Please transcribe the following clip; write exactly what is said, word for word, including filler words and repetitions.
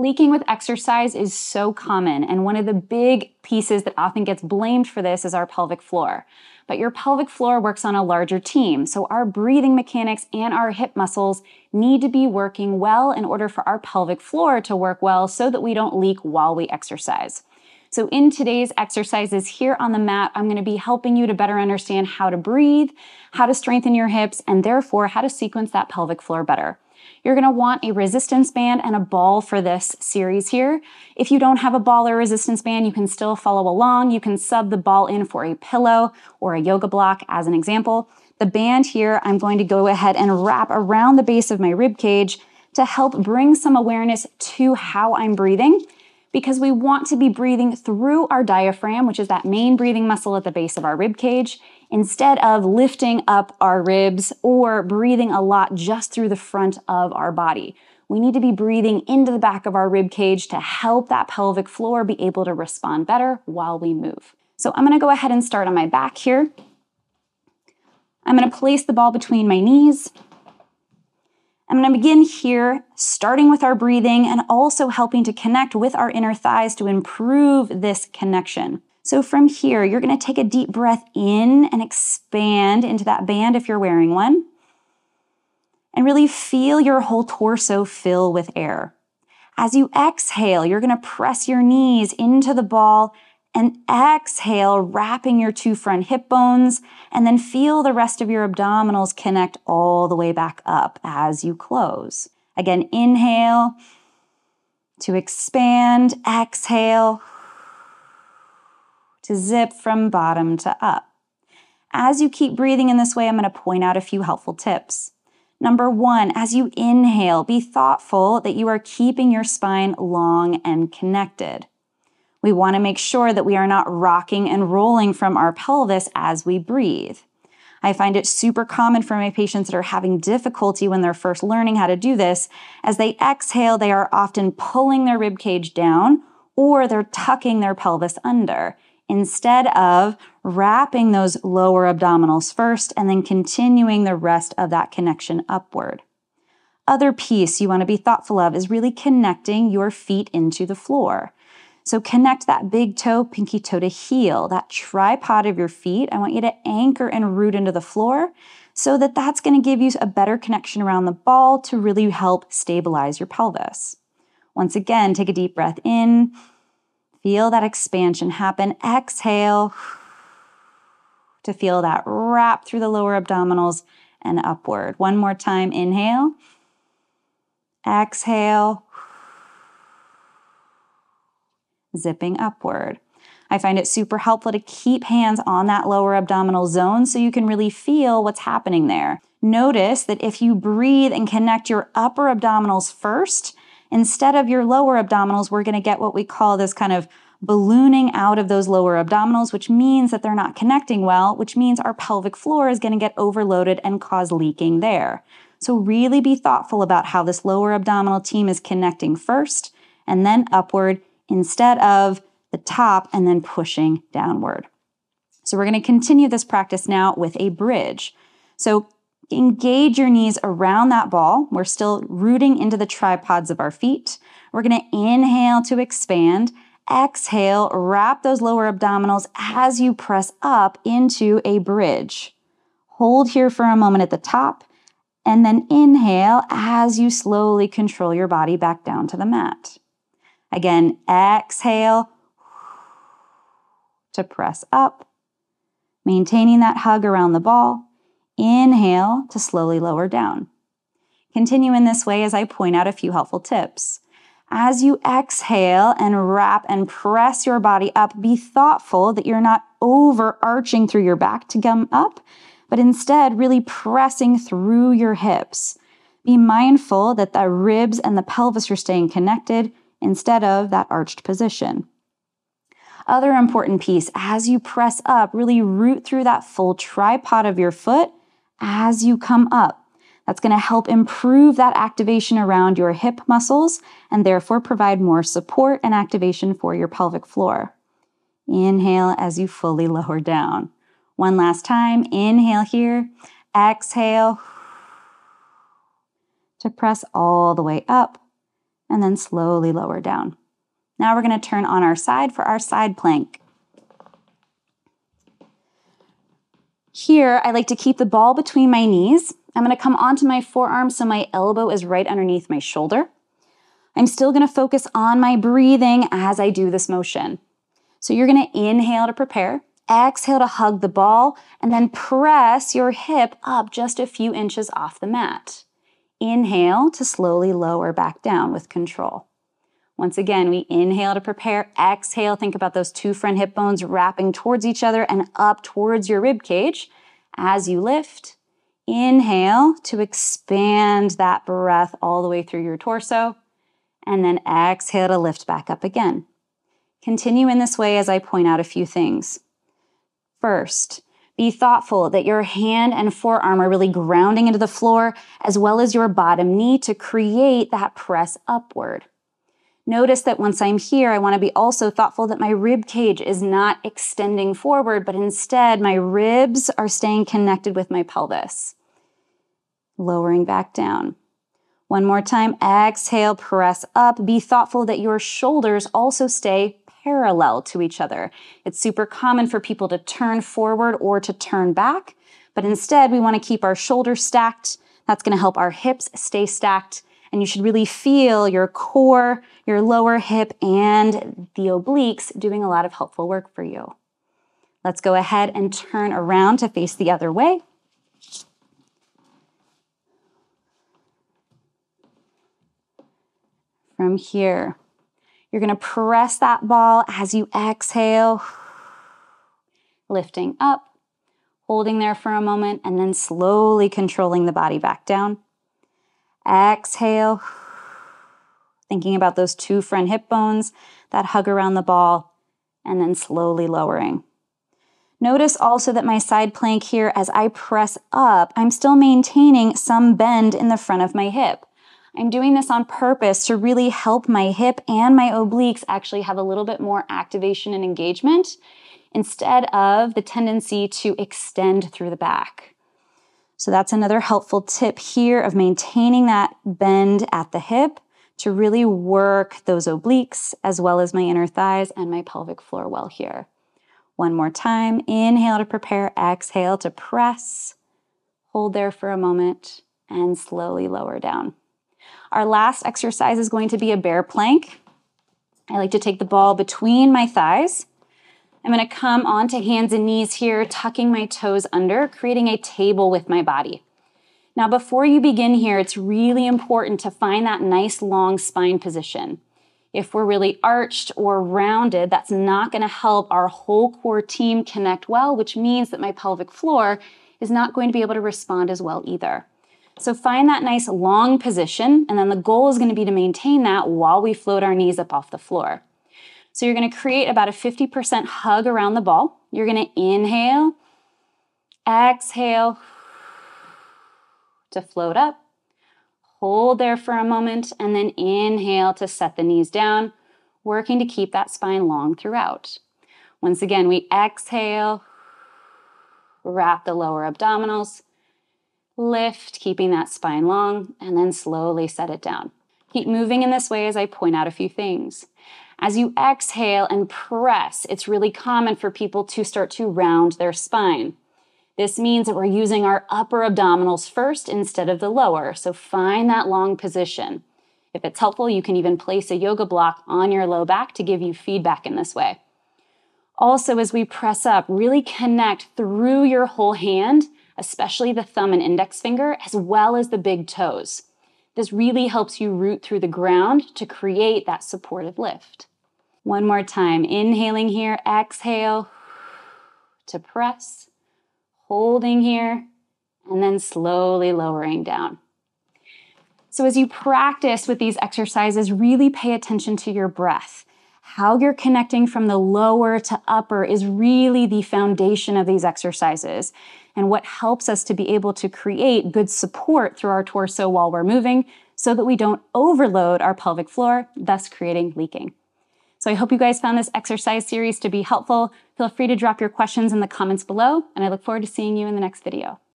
Leaking with exercise is so common, and one of the big pieces that often gets blamed for this is our pelvic floor. But your pelvic floor works on a larger team, so our breathing mechanics and our hip muscles need to be working well in order for our pelvic floor to work well so that we don't leak while we exercise. So in today's exercises here on the mat, I'm going to be helping you to better understand how to breathe, how to strengthen your hips, and therefore how to sequence that pelvic floor better. You're going to want a resistance band and a ball for this series here. If you don't have a ball or resistance band, you can still follow along. You can sub the ball in for a pillow or a yoga block as an example. The band here, I'm going to go ahead and wrap around the base of my rib cage to help bring some awareness to how I'm breathing, because we want to be breathing through our diaphragm, which is that main breathing muscle at the base of our rib cage, instead of lifting up our ribs or breathing a lot just through the front of our body. We need to be breathing into the back of our rib cage to help that pelvic floor be able to respond better while we move. So I'm gonna go ahead and start on my back here. I'm gonna place the ball between my knees. I'm going to begin here, starting with our breathing and also helping to connect with our inner thighs to improve this connection. So from here, you're going to take a deep breath in and expand into that band if you're wearing one, and really feel your whole torso fill with air. As you exhale, you're going to press your knees into the ball and exhale, wrapping your two front hip bones, and then feel the rest of your abdominals connect all the way back up as you close. Again, inhale to expand, exhale to zip from bottom to up. As you keep breathing in this way, I'm going to point out a few helpful tips. Number one, as you inhale, be thoughtful that you are keeping your spine long and connected. We want to make sure that we are not rocking and rolling from our pelvis as we breathe. I find it super common for my patients that are having difficulty when they're first learning how to do this. As they exhale, they are often pulling their rib cage down, or they're tucking their pelvis under, instead of wrapping those lower abdominals first and then continuing the rest of that connection upward. Other piece you want to be thoughtful of is really connecting your feet into the floor. So connect that big toe, pinky toe to heel, that tripod of your feet. I want you to anchor and root into the floor so that that's going to give you a better connection around the ball to really help stabilize your pelvis. Once again, take a deep breath in, feel that expansion happen. Exhale to feel that wrap through the lower abdominals and upward. One more time, inhale, exhale, zipping upward. I find it super helpful to keep hands on that lower abdominal zone so you can really feel what's happening there. Notice that if you breathe and connect your upper abdominals first, instead of your lower abdominals, we're going to get what we call this kind of ballooning out of those lower abdominals, which means that they're not connecting well, which means our pelvic floor is going to get overloaded and cause leaking there. So really be thoughtful about how this lower abdominal team is connecting first and then upward, instead of the top and then pushing downward. So we're going to continue this practice now with a bridge. So engage your knees around that ball. We're still rooting into the tripods of our feet. We're going to inhale to expand, exhale, wrap those lower abdominals as you press up into a bridge. Hold here for a moment at the top, and then inhale as you slowly control your body back down to the mat. Again, exhale to press up, maintaining that hug around the ball. Inhale to slowly lower down. Continue in this way as I point out a few helpful tips. As you exhale and wrap and press your body up, be thoughtful that you're not overarching through your back to come up, but instead really pressing through your hips. Be mindful that the ribs and the pelvis are staying connected, instead of that arched position. Other important piece, as you press up, really root through that full tripod of your foot as you come up. That's going to help improve that activation around your hip muscles and therefore provide more support and activation for your pelvic floor. Inhale as you fully lower down. One last time, inhale here, exhale to press all the way up. and then slowly lower down. Now we're going to turn on our side for our side plank. Here, I like to keep the ball between my knees. I'm going to come onto my forearm so my elbow is right underneath my shoulder. I'm still going to focus on my breathing as I do this motion. So you're going to inhale to prepare, exhale to hug the ball, and then press your hip up just a few inches off the mat. Inhale to slowly lower back down with control. Once again, we inhale to prepare, exhale, think about those two front hip bones wrapping towards each other and up towards your rib cage as you lift. Inhale to expand that breath all the way through your torso, and then exhale to lift back up again. Continue in this way as I point out a few things. First, be thoughtful that your hand and forearm are really grounding into the floor as well as your bottom knee to create that press upward. Notice that once I'm here, I want to be also thoughtful that my rib cage is not extending forward, but instead my ribs are staying connected with my pelvis. Lowering back down. One more time, exhale, press up. Be thoughtful that your shoulders also stay parallel to each other. It's super common for people to turn forward or to turn back, but instead we want to keep our shoulders stacked. That's going to help our hips stay stacked, and you should really feel your core, your lower hip, and the obliques doing a lot of helpful work for you. Let's go ahead and turn around to face the other way. From here, you're gonna press that ball as you exhale, lifting up, holding there for a moment, and then slowly controlling the body back down. Exhale, thinking about those two front hip bones, that hug around the ball, and then slowly lowering. Notice also that my side plank here, as I press up, I'm still maintaining some bend in the front of my hip. I'm doing this on purpose to really help my hip and my obliques actually have a little bit more activation and engagement instead of the tendency to extend through the back. So that's another helpful tip here of maintaining that bend at the hip to really work those obliques as well as my inner thighs and my pelvic floor well here. One more time, inhale to prepare, exhale to press, hold there for a moment, and slowly lower down. Our last exercise is going to be a bear plank. I like to take the ball between my thighs. I'm going to come onto hands and knees here, tucking my toes under, creating a table with my body. Now, before you begin here, it's really important to find that nice long spine position. If we're really arched or rounded, that's not going to help our whole core team connect well, which means that my pelvic floor is not going to be able to respond as well either. So find that nice long position, and then the goal is going to be to maintain that while we float our knees up off the floor. So you're going to create about a fifty percent hug around the ball. You're going to inhale, exhale to float up, hold there for a moment, and then inhale to set the knees down, working to keep that spine long throughout. Once again, we exhale, wrap the lower abdominals, lift, keeping that spine long, and then slowly set it down. Keep moving in this way as I point out a few things. As you exhale and press, it's really common for people to start to round their spine. This means that we're using our upper abdominals first instead of the lower, so find that long position. If it's helpful, you can even place a yoga block on your low back to give you feedback in this way. Also, as we press up, really connect through your whole hand, especially the thumb and index finger, as well as the big toes. This really helps you root through the ground to create that supportive lift. One more time, inhaling here, exhale to press, holding here, and then slowly lowering down. So as you practice with these exercises, really pay attention to your breath. How you're connecting from the lower to upper is really the foundation of these exercises and what helps us to be able to create good support through our torso while we're moving so that we don't overload our pelvic floor, thus creating leaking. So I hope you guys found this exercise series to be helpful. Feel free to drop your questions in the comments below, and I look forward to seeing you in the next video.